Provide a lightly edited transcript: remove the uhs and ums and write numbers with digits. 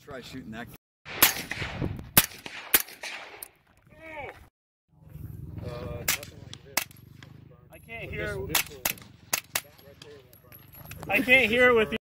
to try shooting that. I can't hear it with